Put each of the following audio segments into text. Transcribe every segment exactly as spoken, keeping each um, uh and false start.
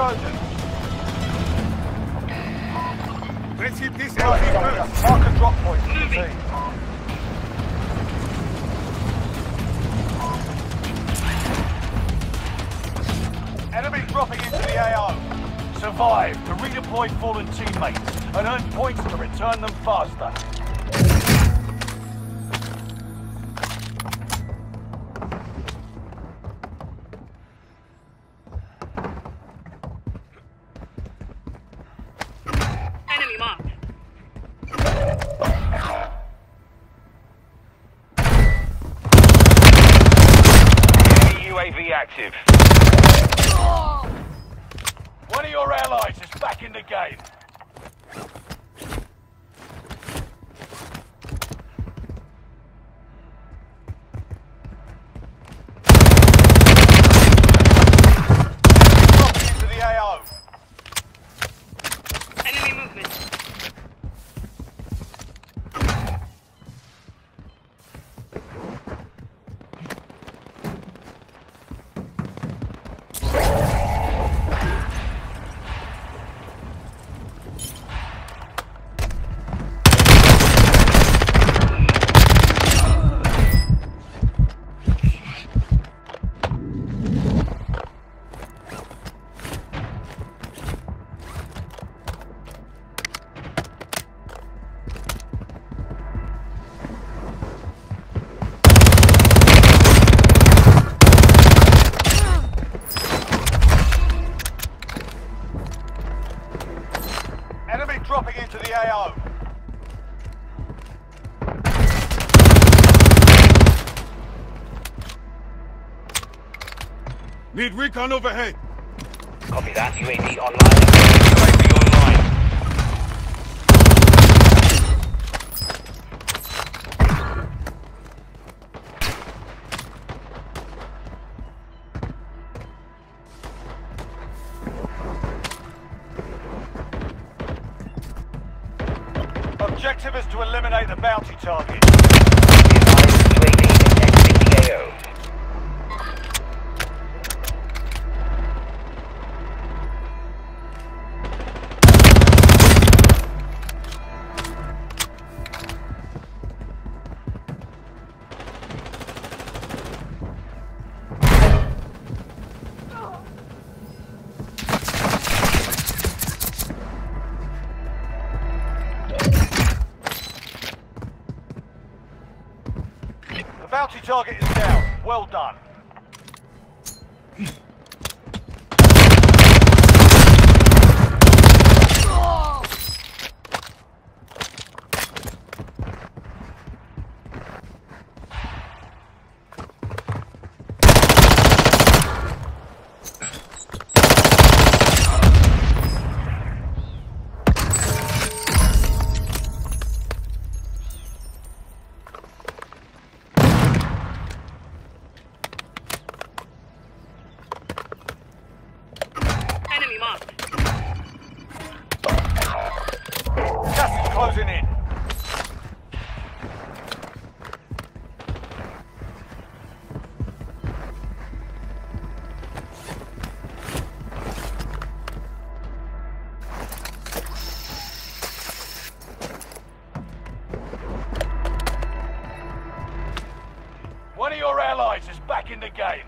Sergeant. Let's hit this L C first. Mark a drop point. Moving. Enemy dropping into the A O. Survive to redeploy fallen teammates and earn points to return them faster. Active. One of your allies is back in the game. Into the A O. Enemy movement. Dropping into the A O. Need recon overhead. Copy that. U A V online. U A V objective is to eliminate the bounty target. Bounty target is down. Well done. Closing in. One of your allies is back in the game.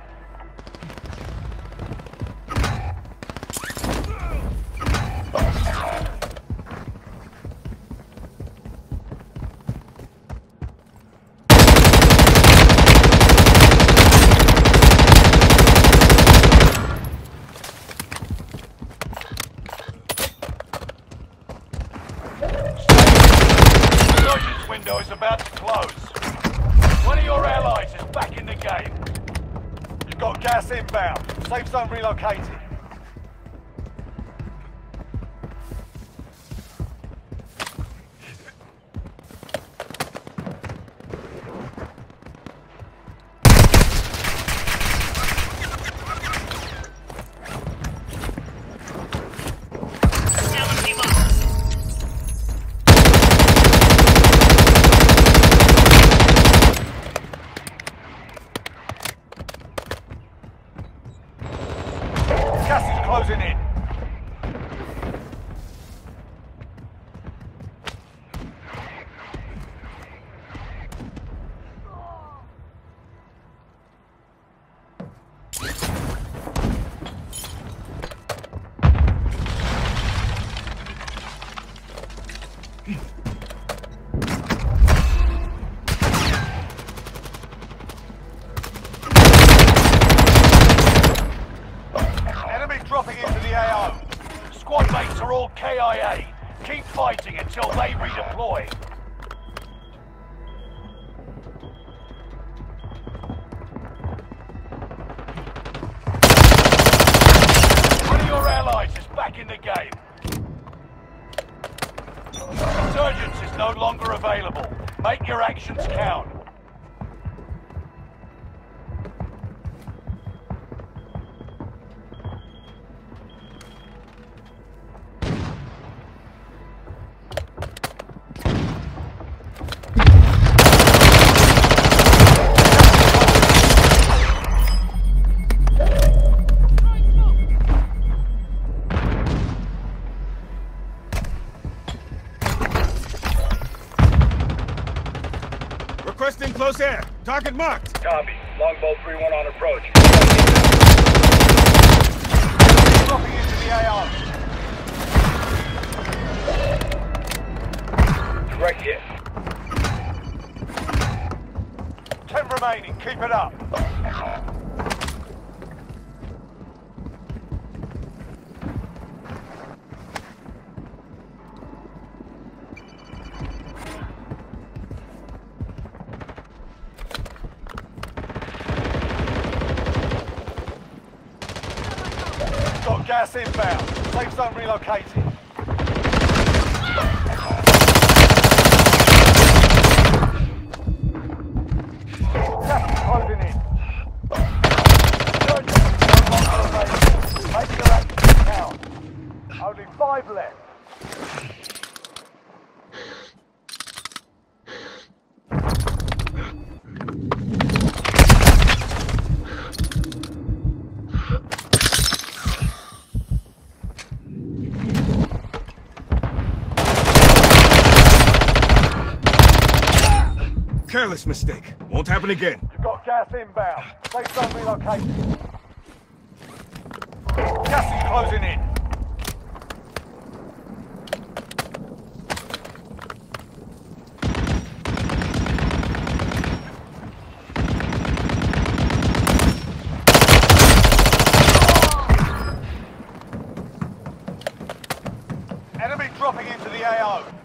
Window is about to close. One of your allies is back in the game. You've got gas inbound. Safe zone relocated. Gas is closing in. squad mates are all K I A. Keep fighting until they redeploy. One of your allies is back in the game. Insurgence is no longer available. Make your actions count. Requesting close air. Target marked. Copy. Longbow three one on approach. Copy into the A R. Direct hit. Ten remaining. Keep it up. Gas inbound. Safe zone relocated. Gas is closing in. Make your actions count. Only five left. Careless mistake. Won't happen again. You've got gas inbound. Safe zone relocated. Gas is closing in. Enemy dropping into the A O.